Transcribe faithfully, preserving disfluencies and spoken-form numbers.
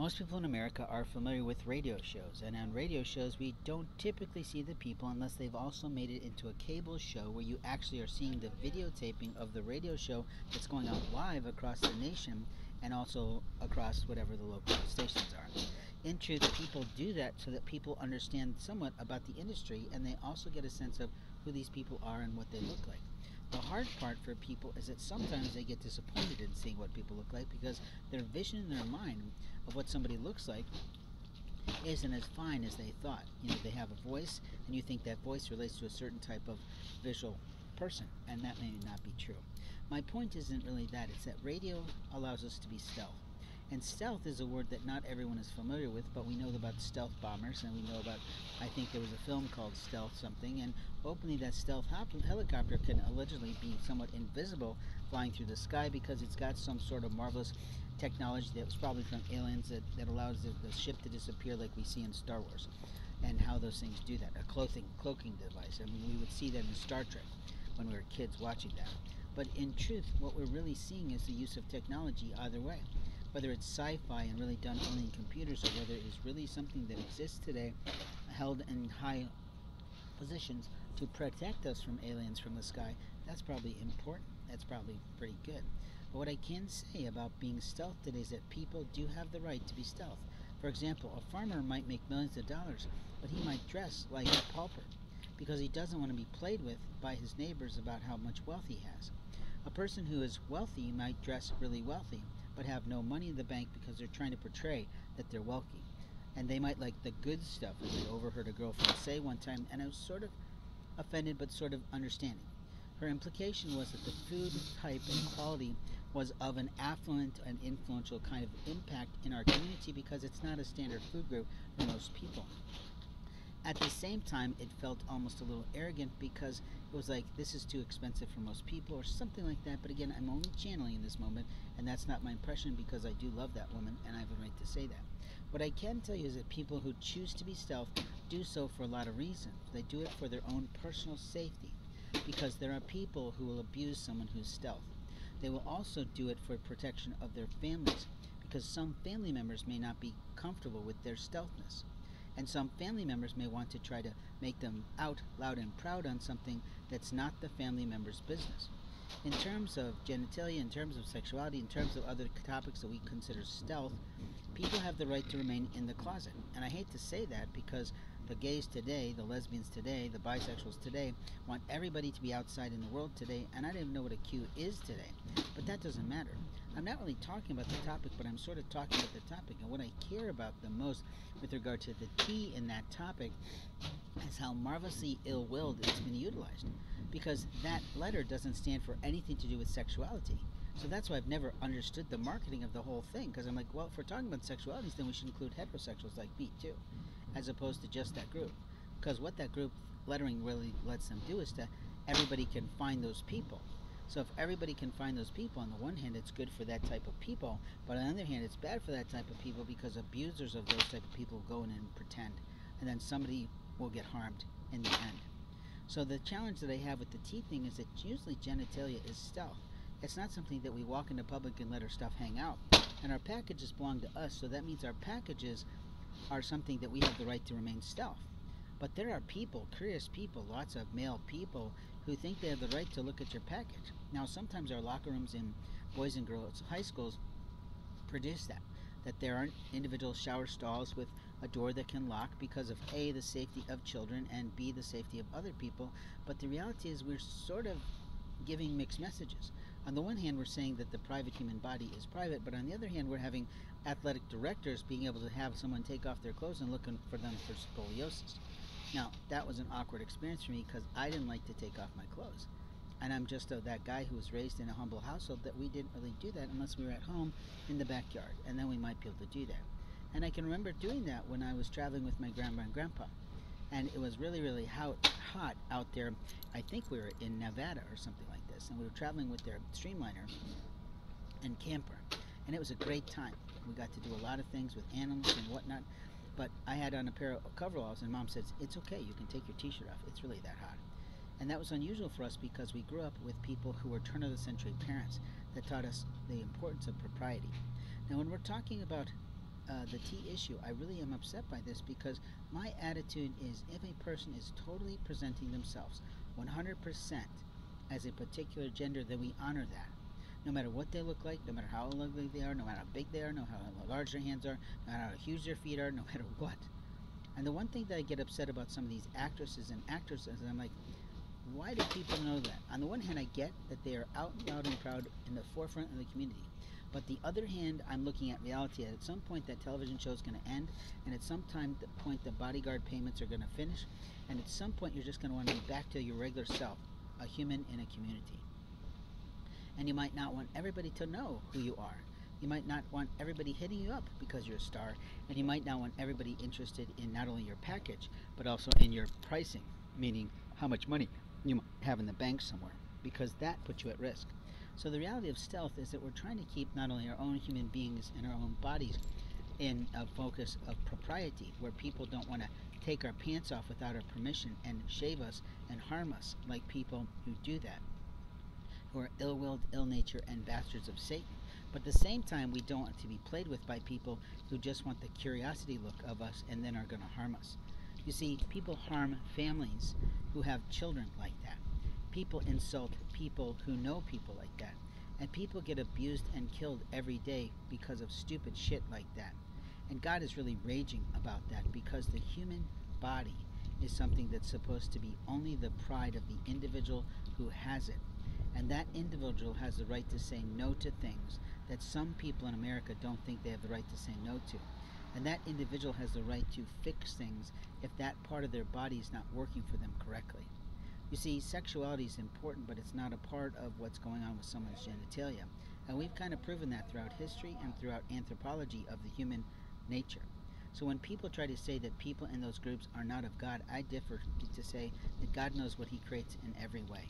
Most people in America are familiar with radio shows, and on radio shows we don't typically see the people unless they've also made it into a cable show where you actually are seeing the videotaping of the radio show that's going on live across the nation and also across whatever the local stations are. In truth, people do that so that people understand somewhat about the industry, and they also get a sense of who these people are and what they look like. The hard part for people is that sometimes they get disappointed in seeing what people look like because their vision in their mind of what somebody looks like isn't as fine as they thought. You know, they have a voice, and you think that voice relates to a certain type of visual person, and that may not be true. My point isn't really that. It's that radio allows us to be stealth. And stealth is a word that not everyone is familiar with, but we know about stealth bombers, and we know about, I think there was a film called Stealth something, and openly that stealth helicopter can allegedly be somewhat invisible flying through the sky because it's got some sort of marvelous technology that was probably from aliens that, that allows the, the ship to disappear like we see in Star Wars, and how those things do that. A clothing, cloaking device. I mean, we would see that in Star Trek when we were kids watching that. But in truth, what we're really seeing is the use of technology either way. Whether it's sci-fi and really done only in computers, or whether it is really something that exists today held in high positions to protect us from aliens from the sky, that's probably important. That's probably pretty good. But what I can say about being stealth today is that people do have the right to be stealth. For example, a farmer might make millions of dollars, but he might dress like a pauper because he doesn't want to be played with by his neighbors about how much wealth he has. A person who is wealthy might dress really wealthy, but have no money in the bank because they're trying to portray that they're wealthy. And they might like the good stuff, as I overheard a girlfriend say one time, and I was sort of offended but sort of understanding. Her implication was that the food type and quality was of an affluent and influential kind of impact in our community because it's not a standard food group for most people. At the same time, it felt almost a little arrogant because it was like, this is too expensive for most people or something like that. But again, I'm only channeling in this moment, and that's not my impression because I do love that woman and I have a right to say that. What I can tell you is that people who choose to be stealth do so for a lot of reasons. They do it for their own personal safety because there are people who will abuse someone who's stealth. They will also do it for protection of their families because some family members may not be comfortable with their stealthness. And some family members may want to try to make them out loud and proud on something that's not the family member's business. In terms of genitalia, in terms of sexuality, in terms of other topics that we consider stealth, people have the right to remain in the closet. And I hate to say that because the gays today, the lesbians today, the bisexuals today want everybody to be outside in the world today, and I don't even know what a Q is today, but that doesn't matter. I'm not really talking about the topic, but I'm sort of talking about the topic, and what I care about the most with regard to the T in that topic is how marvelously ill-willed it's been utilized, because that letter doesn't stand for anything to do with sexuality. So that's why I've never understood the marketing of the whole thing, because I'm like, well, if we're talking about sexualities, then we should include heterosexuals like me too, as opposed to just that group, because what that group lettering really lets them do is that everybody can find those people. So if everybody can find those people, on the one hand, it's good for that type of people, but on the other hand, it's bad for that type of people because abusers of those type of people go in and pretend, and then somebody will get harmed in the end. So the challenge that I have with the T thing is that usually genitalia is stealth. It's not something that we walk into public and let our stuff hang out, and our packages belong to us, so that means our packages are something that we have the right to remain stealth. But there are people, curious people, lots of male people who think they have the right to look at your package. Now, sometimes our locker rooms in boys and girls high schools produce that, that there aren't individual shower stalls with a door that can lock because of A, the safety of children, and B, the safety of other people. But the reality is we're sort of giving mixed messages. On the one hand, we're saying that the private human body is private, but on the other hand, we're having athletic directors being able to have someone take off their clothes and looking for them for scoliosis. Now, that was an awkward experience for me because I didn't like to take off my clothes. And I'm just a, that guy who was raised in a humble household that we didn't really do that unless we were at home in the backyard, and then we might be able to do that. And I can remember doing that when I was traveling with my grandma and grandpa. And it was really, really hot, hot out there. I think we were in Nevada or something like this, and we were traveling with their Streamliner and camper. And it was a great time. We got to do a lot of things with animals and whatnot. But I had on a pair of coveralls, and Mom says, it's okay, you can take your t-shirt off, it's really that hot. And that was unusual for us because we grew up with people who were turn of the century parents that taught us the importance of propriety. Now when we're talking about uh, the tea issue, I really am upset by this, because my attitude is, if a person is totally presenting themselves one hundred percent as a particular gender, then we honor that. No matter what they look like, no matter how ugly they are, no matter how big they are, no matter how large their hands are, no matter how huge their feet are, no matter what. And the one thing that I get upset about some of these actresses and actors is, I'm like, why do people know that? On the one hand, I get that they are out and loud and proud in the forefront of the community. But the other hand, I'm looking at reality. At some point, that television show is going to end. And at some time, the point the bodyguard payments are going to finish. And at some point, you're just going to want to be back to your regular self, a human in a community. And you might not want everybody to know who you are. You might not want everybody hitting you up because you're a star. And you might not want everybody interested in not only your package, but also in your pricing, meaning how much money you have in the bank somewhere, because that puts you at risk. So the reality of stealth is that we're trying to keep not only our own human beings and our own bodies in a focus of propriety, where people don't want to take our pants off without our permission and shave us and harm us, like people who do that, who are ill-willed, ill-natured, and bastards of Satan. But at the same time, we don't want to be played with by people who just want the curiosity look of us and then are going to harm us. You see, people harm families who have children like that. People insult people who know people like that. And people get abused and killed every day because of stupid shit like that. And God is really raging about that, because the human body is something that's supposed to be only the pride of the individual who has it. And that individual has the right to say no to things that some people in America don't think they have the right to say no to. And that individual has the right to fix things if that part of their body is not working for them correctly. You see, sexuality is important, but it's not a part of what's going on with someone's genitalia. And we've kind of proven that throughout history and throughout anthropology of the human nature. So when people try to say that people in those groups are not of God, I differ to say that God knows what he creates in every way.